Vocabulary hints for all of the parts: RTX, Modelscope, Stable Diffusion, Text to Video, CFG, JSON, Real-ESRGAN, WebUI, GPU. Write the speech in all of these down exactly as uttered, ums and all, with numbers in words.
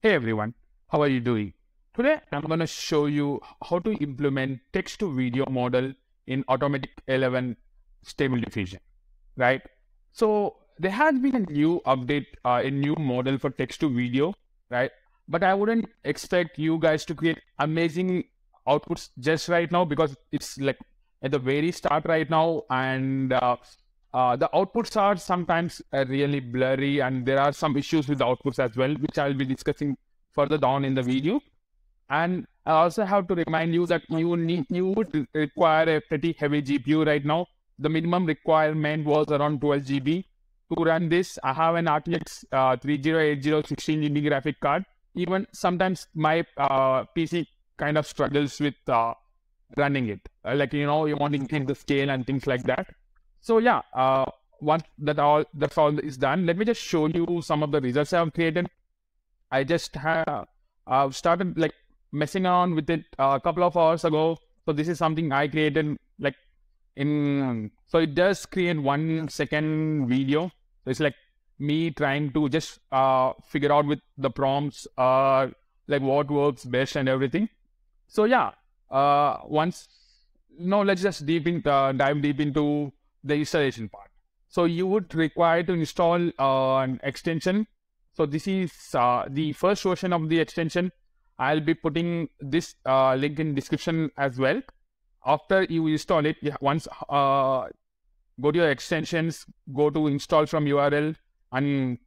Hey everyone, how are you doing? Today I'm going to show you how to implement text to video model in Automatic eleven Stable Diffusion, right? So there has been a new update, uh, a new model for text to video, right? But I wouldn't expect you guys to create amazing outputs just right now because it's like at the very start right now, and uh, Uh, the outputs are sometimes uh, really blurry, and there are some issues with the outputs as well, which I'll be discussing further down in the video. And I also have to remind you that you need you would require a pretty heavy G P U right now. The minimum requirement was around twelve gigabytes to run this. I have an R T X uh, thirty eighty sixteen gigabyte graphic card. Even sometimes my uh, P C kind of struggles with uh, running it, uh, like you know you want to increase the scale and things like that. So yeah, uh, once that all that's all is done, let me just show you some of the results I have created. I just have uh, started like messing around with it a couple of hours ago. So this is something I created like in, so it does create one second video. So it's like me trying to just uh, figure out with the prompts, uh, like what works best and everything. So yeah, uh, once, no, let's just deep in, uh, dive deep into the installation part. So you would require to install uh, an extension. So this is uh, the first version of the extension. I'll be putting this uh, link in description as well. After you install it, once uh, go to your extensions, go to install from U R L and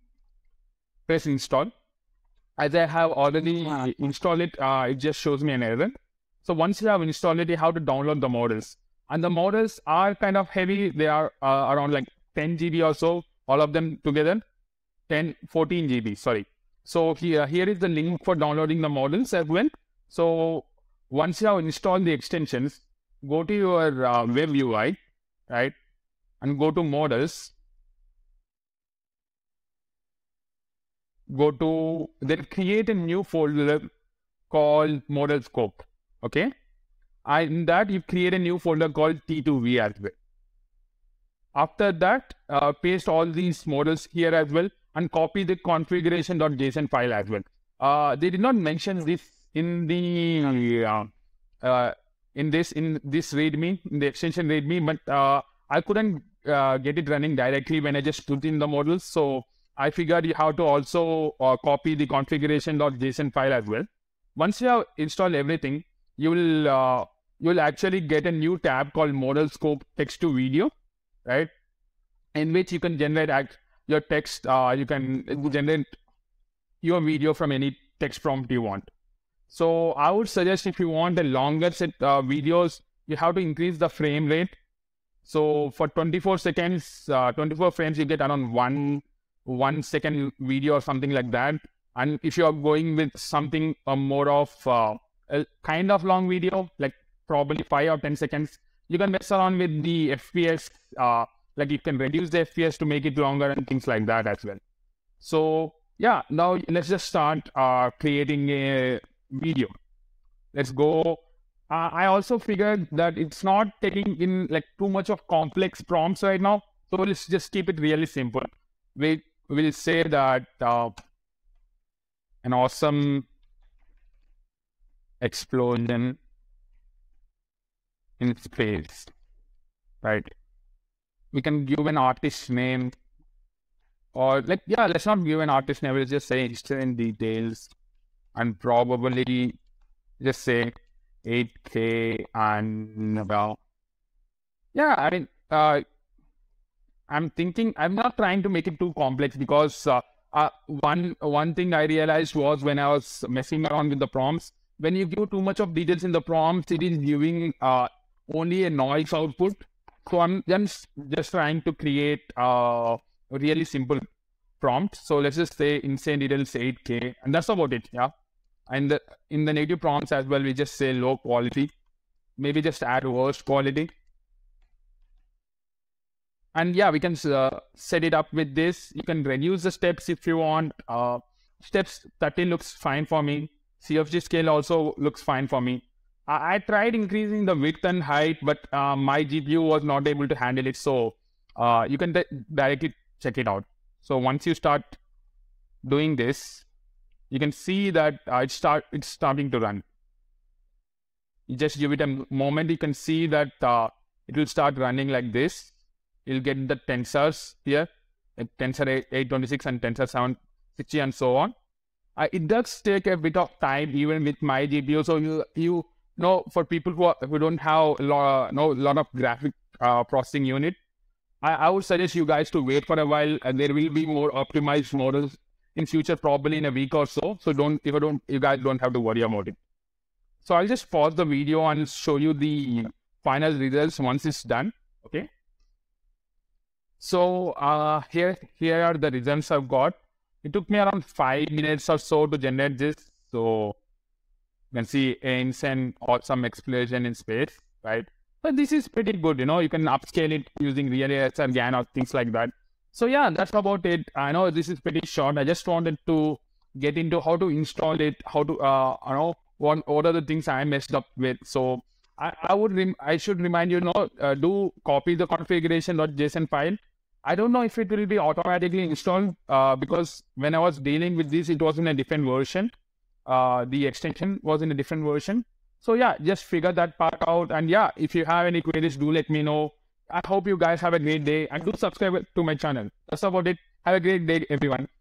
press install. As I have already installed it, uh, it just shows me an error. So once you have installed it, you have to download the models. And the models are kind of heavy. They are uh, around like ten gigabytes or so, all of them together, ten, fourteen gigabytes, sorry. So here, here is the link for downloading the models as well. So once you have installed the extensions, go to your uh, web U I, right? And go to models. Go to, then create a new folder called Modelscope, okay? In that, you create a new folder called T two V as well. After that, uh, paste all these models here as well and copy the configuration dot J S O N file as well. Uh, they did not mention this in the uh, uh, in this in this readme, in the extension readme, but uh, I couldn't uh, get it running directly when I just put in the models. So I figured you have to also uh, copy the configuration dot J S O N file as well. Once you have installed everything, you will uh, you will actually get a new tab called Modelscope Text to Video, right? In which you can generate act your text. Uh, you can generate your video from any text prompt you want. So I would suggest if you want a longer set uh, videos, you have to increase the frame rate. So for twenty-four seconds, uh, twenty-four frames, you get around one one second video or something like that. And if you are going with something uh, more of uh, a kind of long video, like probably five or ten seconds, you can mess around with the F P S, uh, like you can reduce the F P S to make it longer and things like that as well. So yeah, now let's just start uh, creating a video. Let's go. Uh, I also figured that it's not taking in like too much of complex prompts right now. So let's just keep it really simple. We will say that uh, an awesome explosion in space, right? We can give an artist name, or like, yeah, let's not give an artist name. Let's just say instant details and probably just say eight K and about. Yeah, I mean, uh, I'm thinking, I'm not trying to make it too complex because uh, uh, one, one thing I realized was when I was messing around with the prompts, when you give too much of details in the prompts, it is giving uh, only a noise output. So I'm just, just trying to create uh, a really simple prompt. So let's just say insane details eight K, and that's about it, yeah. And the, in the native prompts as well, we just say low quality. Maybe just add worst quality. And yeah, we can uh, set it up with this. You can reduce the steps if you want. Uh, steps thirty looks fine for me. C F G scale also looks fine for me. I, I tried increasing the width and height, but uh, my G P U was not able to handle it. So uh, you can directly check it out. So once you start doing this, you can see that uh, it start, it's starting to run. You just give it a moment, you can see that uh, it will start running like this. You'll get the tensors here, tensor eight twenty-six and tensor seven sixty and so on. Uh, it does take a bit of time even with my G P U. So you, you know, for people who, are, who don't have a lot, no, lot of graphic uh, processing unit, I, I would suggest you guys to wait for a while, and there will be more optimized models in future, probably in a week or so. So don't, if you don't, you guys don't have to worry about it. So I'll just pause the video and show you the final results once it's done. Okay. So uh, here, here are the results I've got. It took me around five minutes or so to generate this. So you can see aims and some exploration in space, right? But this is pretty good, you know, you can upscale it using Real E S R Gan or things like that. So yeah, that's about it. I know this is pretty short. I just wanted to get into how to install it, how to, uh, you know, what, what are the things I messed up with. So I, I would, rem I should remind you, you know, uh, do copy the configuration.json file. I don't know if it will be automatically installed uh, because when I was dealing with this, it was in a different version. Uh, the extension was in a different version. So yeah, just figure that part out. And yeah, if you have any queries, do let me know. I hope you guys have a great day and do subscribe to my channel. That's about it. Have a great day, everyone.